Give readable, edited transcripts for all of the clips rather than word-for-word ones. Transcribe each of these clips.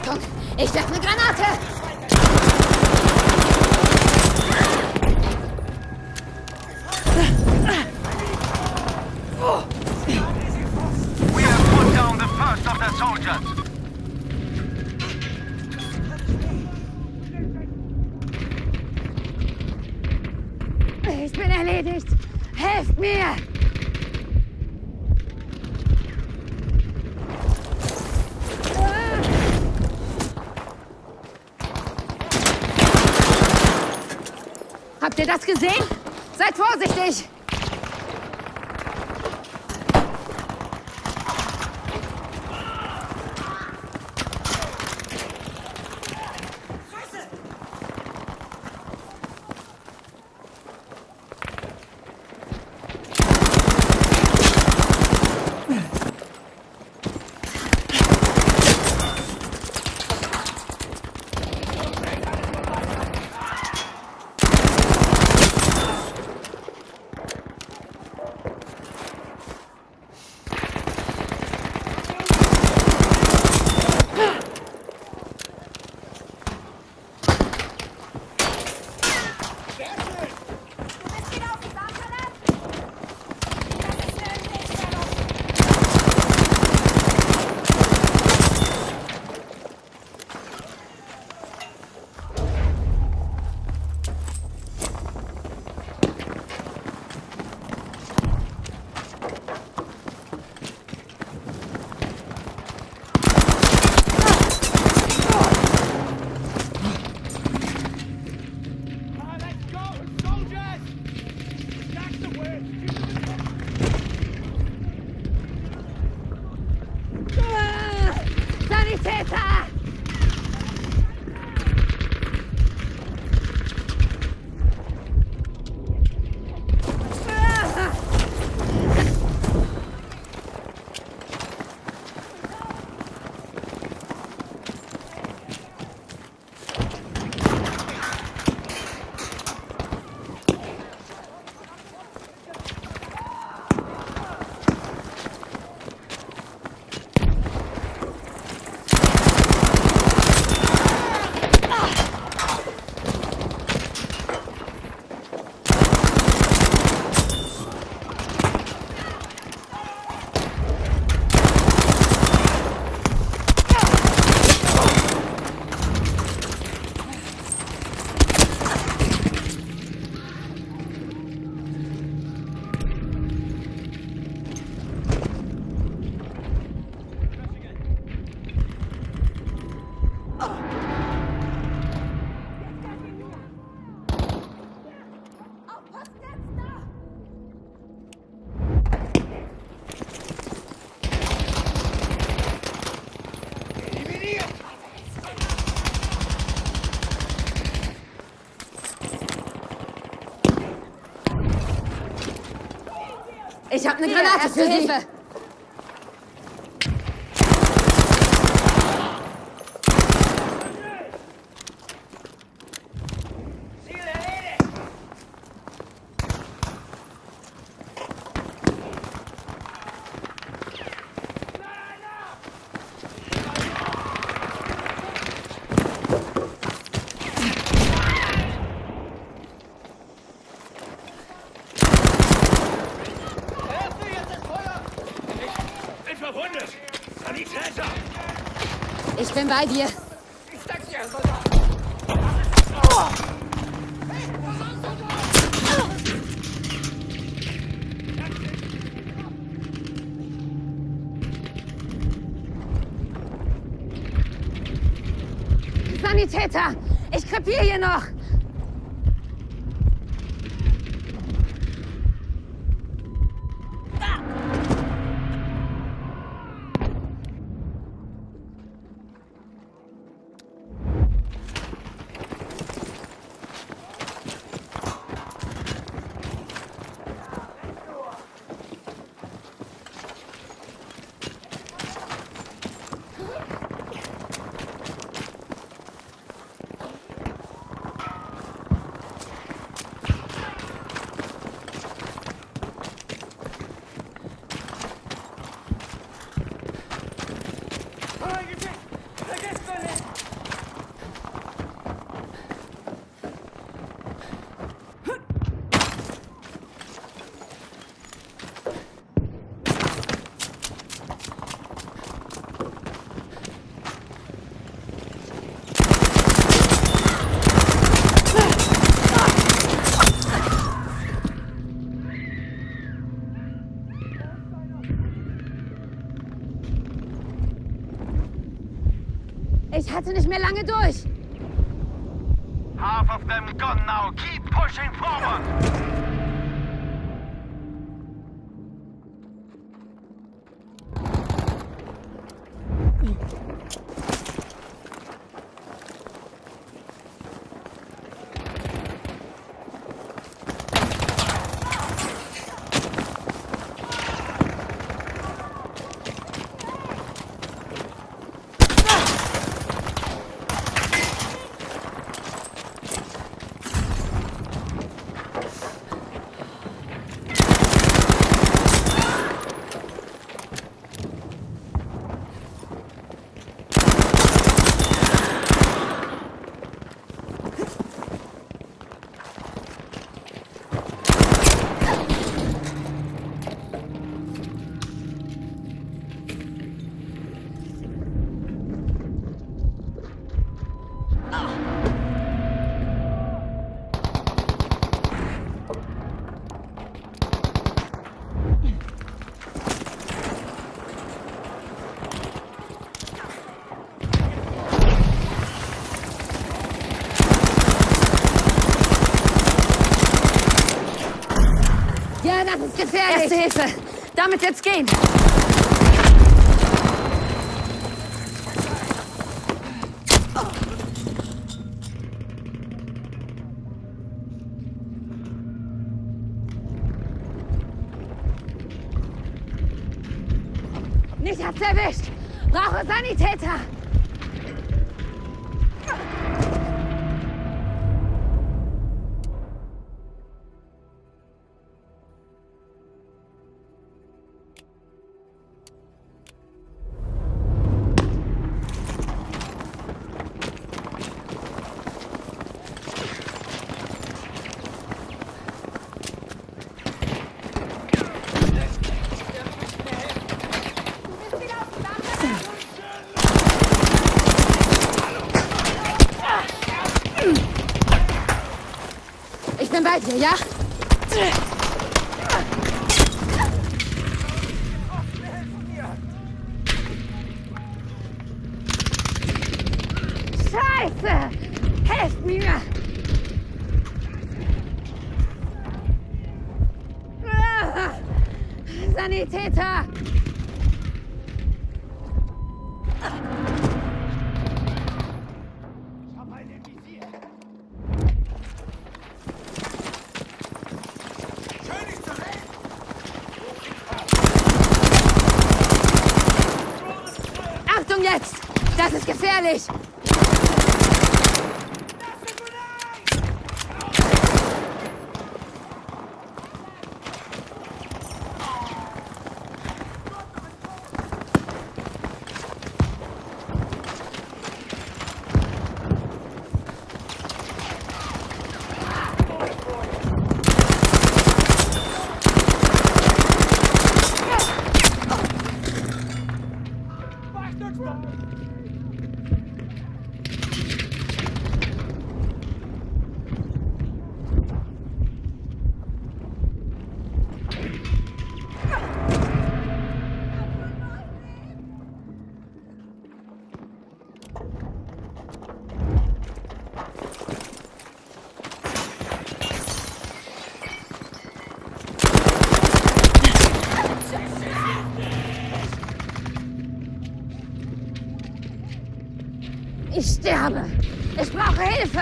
Deckung! Ich werfe eine Granate! We have put down the first of the soldiers! Ich bin erledigt! Helft mir! Habt ihr das gesehen? Seid vorsichtig! Ich hab eine Granate für Hilfe! Ich bin bei dir. Ich sag's dir, Soldat. Oh. Hey, wo sonst, Soldat? Sanitäter, ich krepiere hier noch. Ich hatte nicht mehr lange durch. Half of them gone now. Keep pushing forward. Das ist gefährlich. Erste Hilfe. Damit wird's gehen. Mich hat's erwischt. Brauche Sanitäter. Bei dir, ja? Scheiße! Helft mir! Sanitäter! Jetzt! Das ist gefährlich! Ich sterbe! Ich brauche Hilfe!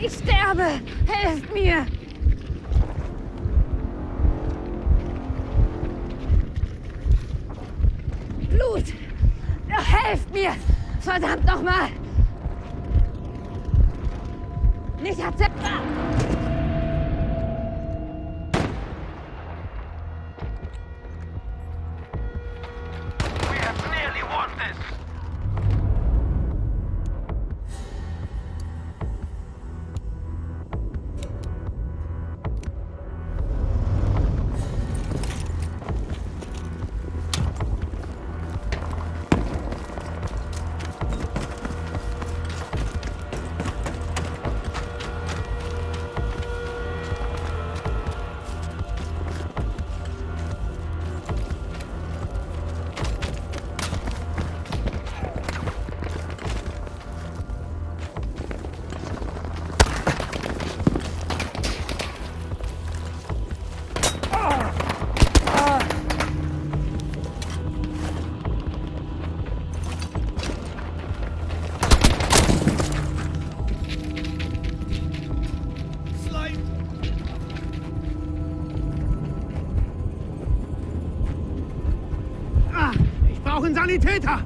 Ich sterbe! Helft mir! Blut! Helft mir! Verdammt nochmal! Nicht akzeptabel! brauchen Sanitäter!